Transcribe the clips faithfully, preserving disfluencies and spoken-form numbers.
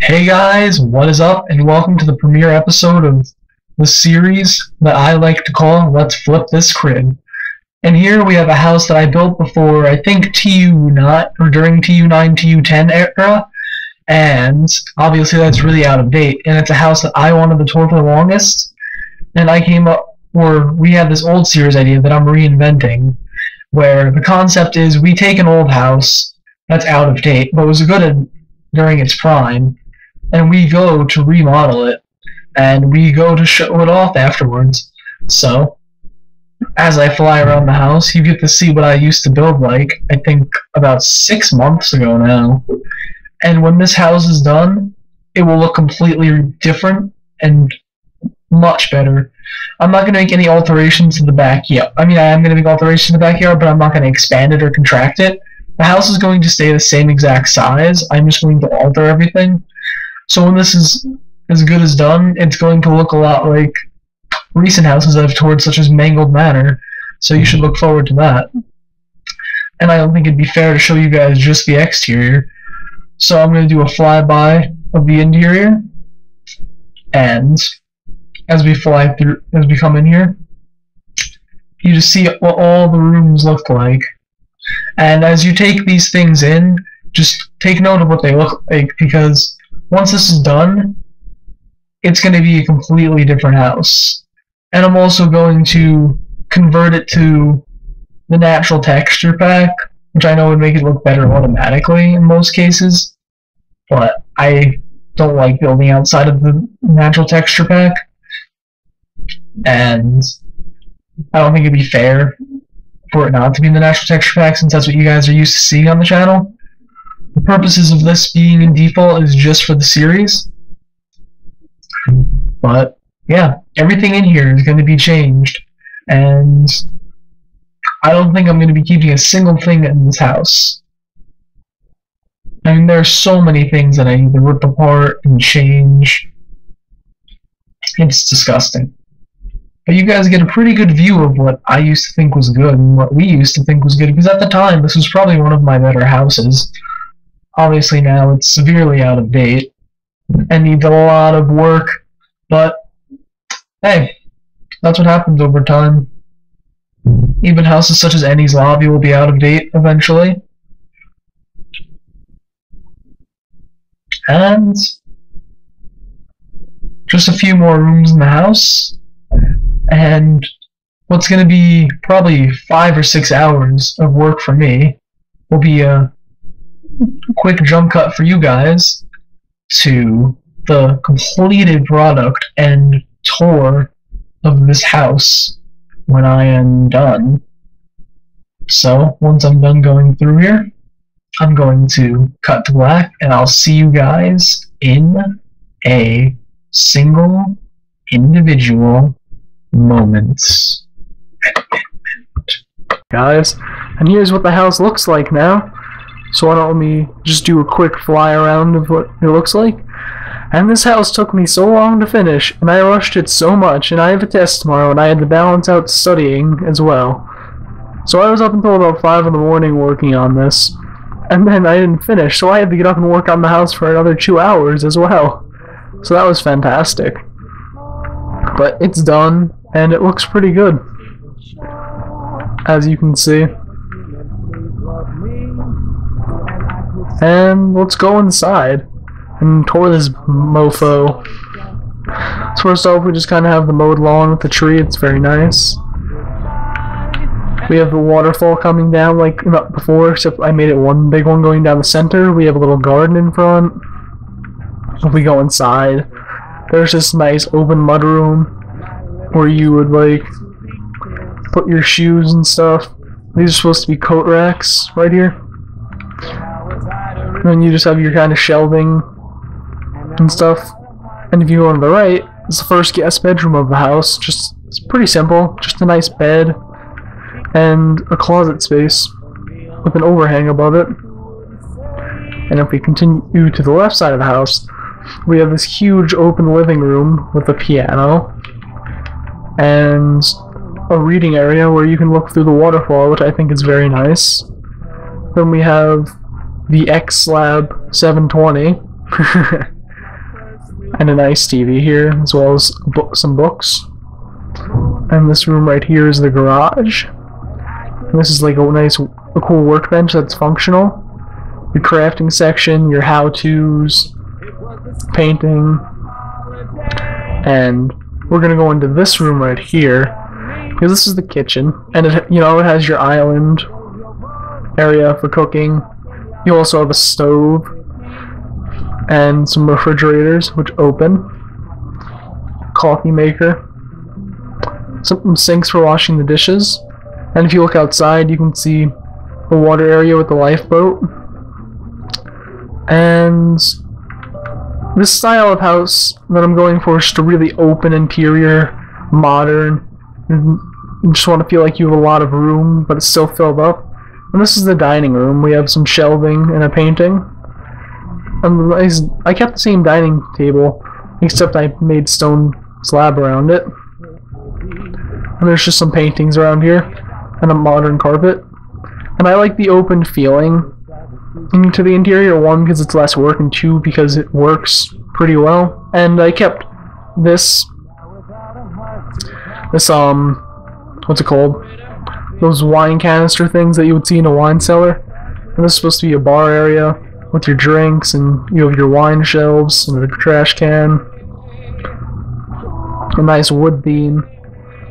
Hey guys, what is up, and welcome to the premiere episode of the series that I like to call Let's Flip This Crib. And here we have a house that I built before, I think T U nine, or during T U nine, T U ten era, and obviously that's really out of date, and it's a house that I wanted to tour for the longest, and I came up, or we had this old series idea that I'm reinventing, where the concept is we take an old house that's out of date, but was good during its prime, and we go to remodel it, and we go to show it off afterwards. So, as I fly around the house, you get to see what I used to build like, I think about six months ago now. And when this house is done, it will look completely different and much better. I'm not going to make any alterations to the back yet. I mean, I am going to make alterations to the backyard, but I'm not going to expand it or contract it. The house is going to stay the same exact size. I'm just going to alter everything. So when this is as good as done, it's going to look a lot like recent houses that I've toured, such as Mangled Manor. So you should look forward to that. And I don't think it'd be fair to show you guys just the exterior. So I'm going to do a flyby of the interior. And as we fly through, as we come in here, you just see what all the rooms look like. And as you take these things in, just take note of what they look like, because once this is done, it's going to be a completely different house. And I'm also going to convert it to the natural texture pack, which I know would make it look better automatically in most cases, but I don't like building outside of the natural texture pack, and I don't think it'd be fair for it not to be in the natural texture pack, since that's what you guys are used to seeing on the channel. The purposes of this being in default is just for the series. But yeah, everything in here is going to be changed, and I don't think I'm going to be keeping a single thing in this house. I mean, there are so many things that I need to rip apart and change. It's disgusting. But you guys get a pretty good view of what I used to think was good and what we used to think was good, because at the time, this was probably one of my better houses. Obviously now it's severely out of date and needs a lot of work, but hey, that's what happens over time. Even houses such as Annie's Lobby will be out of date eventually. And just a few more rooms in the house. And what's going to be probably five or six hours of work for me will be a quick jump cut for you guys to the completed product and tour of this house when I am done. So once I'm done going through here, I'm going to cut to black, and I'll see you guys in a single individual moments. Guys, and here's what the house looks like now. So why don't me just do a quick fly around of what it looks like. And this house took me so long to finish, and I rushed it so much, and I have a test tomorrow, and I had to balance out studying as well. So I was up until about five in the morning working on this, and then I didn't finish, so I had to get up and work on the house for another two hours as well. So that was fantastic. But it's done, and it looks pretty good, as you can see. And let's go inside and tour this mofo. So first off, we just kind of have the mowed lawn with the tree. It's very nice. We have the waterfall coming down like not before, except I made it one big one going down the center. We have a little garden in front. If we go inside, there's this nice open mudroom where you would like put your shoes and stuff. These are supposed to be coat racks right here. And then you just have your kind of shelving and stuff. And if you go on the right, it's the first guest bedroom of the house. Just it's pretty simple, just a nice bed and a closet space with an overhang above it. And if we continue to the left side of the house, we have this huge open living room with a piano and a reading area where you can look through the waterfall, which I think is very nice. Then we have the X Lab seven twenty and a nice T V here, as well as bo some books. And this room right here is the garage. And this is like a nice, a cool workbench that's functional. Your crafting section, your how-tos, painting, and we're gonna go into this room right here because this is the kitchen, and it, you know, it has your island area for cooking. You also have a stove and some refrigerators which open, coffee maker, some sinks for washing the dishes, and if you look outside you can see the water area with the lifeboat. And this style of house that I'm going for is just a really open interior, modern, and you just want to feel like you have a lot of room but it's still filled up. And this is the dining room. We have some shelving and a painting. And I kept the same dining table except I made stone slab around it. And there's just some paintings around here and a modern carpet. And I like the open feeling into the interior, one because it's less work, and two because it works pretty well. And I kept this this um what's it called, those wine canister things that you would see in a wine cellar, and this is supposed to be a bar area with your drinks, and you have your wine shelves and a trash can, a nice wood beam.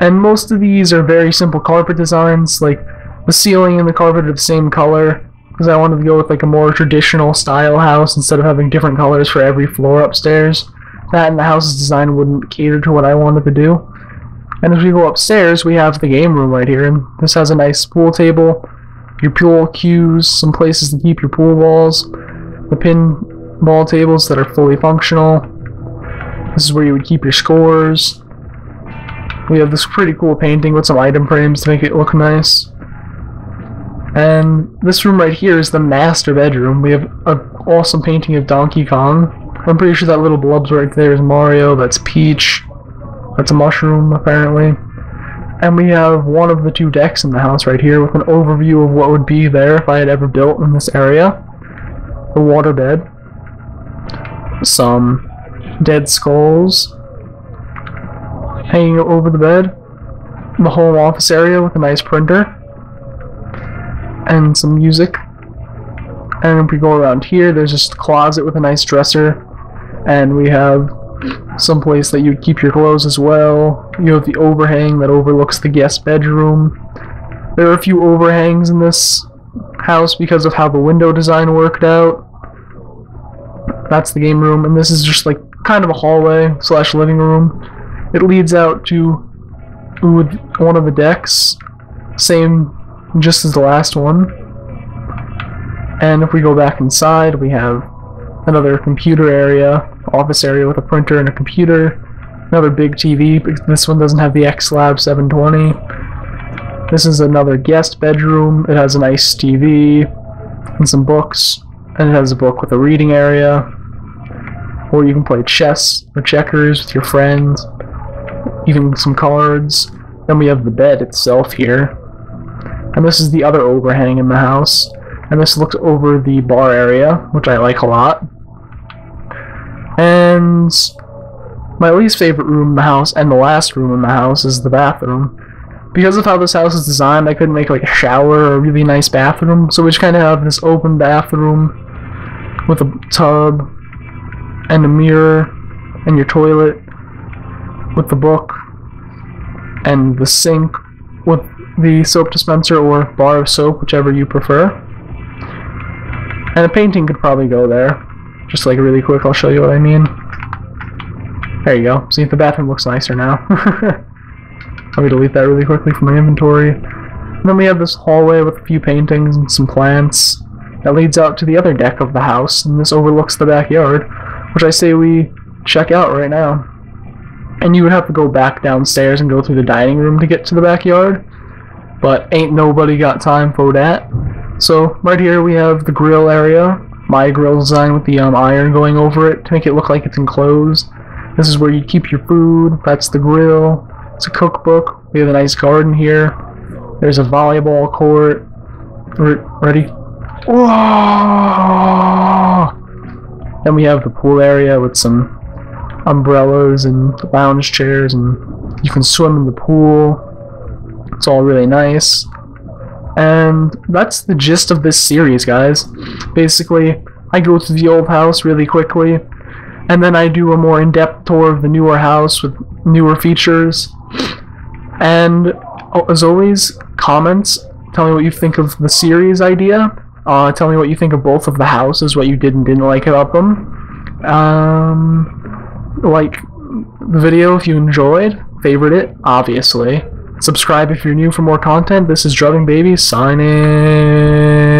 And most of these are very simple carpet designs, like the ceiling and the carpet are the same color because I wanted to go with like a more traditional style house instead of having different colors for every floor upstairs. That and the house's design wouldn't cater to what I wanted to do. And as we go upstairs, we have the game room right here. And this has a nice pool table, your pool cues, some places to keep your pool balls, the pinball tables that are fully functional. This is where you would keep your scores. We have this pretty cool painting with some item frames to make it look nice. And this room right here is the master bedroom. We have an awesome painting of Donkey Kong. I'm pretty sure that little blubs right there is Mario, that's Peach, that's a mushroom apparently. And we have one of the two decks in the house right here with an overview of what would be there if I had ever built in this area. The waterbed, some dead skulls hanging over the bed, the whole office area with a nice printer, and some music. And if we go around here, there's just a closet with a nice dresser, and we have some place that you'd keep your clothes as well. You have the overhang that overlooks the guest bedroom. There are a few overhangs in this house because of how the window design worked out. That's the game room, and this is just like kind of a hallway slash living room. It leads out to one of the decks, same just as the last one. And if we go back inside, we have another computer area, office area with a printer and a computer, another big T V, but this one doesn't have the X Lab seven twenty. This is another guest bedroom. It has a nice T V and some books, and it has a book with a reading area, or you can play chess or checkers with your friends, even some cards. Then we have the bed itself here. And this is the other overhang in the house. And this looks over the bar area, which I like a lot. And my least favorite room in the house, and the last room in the house, is the bathroom. Because of how this house is designed, I couldn't make like a shower or a really nice bathroom. So we just kind of have this open bathroom with a tub and a mirror and your toilet with the book and the sink with the soap dispenser or bar of soap, whichever you prefer. And a painting could probably go there. Just like really quick, I'll show you what I mean. There you go. See if the bathroom looks nicer now. Let me delete that really quickly from my inventory. And then we have this hallway with a few paintings and some plants that leads out to the other deck of the house, and this overlooks the backyard, which I say we check out right now. And you would have to go back downstairs and go through the dining room to get to the backyard, but ain't nobody got time for that. So right here we have the grill area, my grill design with the um, iron going over it to make it look like it's enclosed. This is where you keep your food. That's the grill. It's a cookbook. We have a nice garden here. There's a volleyball court. Re ready? Whoa! Then we have the pool area with some umbrellas and lounge chairs, and you can swim in the pool. It's all really nice. And that's the gist of this series, guys. Basically, I go through the old house really quickly, and then I do a more in-depth tour of the newer house with newer features. And as always, comments. Tell me what you think of the series idea. Uh, tell me what you think of both of the houses, what you did and didn't like about them. Um, like the video if you enjoyed. Favorite it, obviously. Subscribe if you're new for more content. This is Drubbing Baby, signing...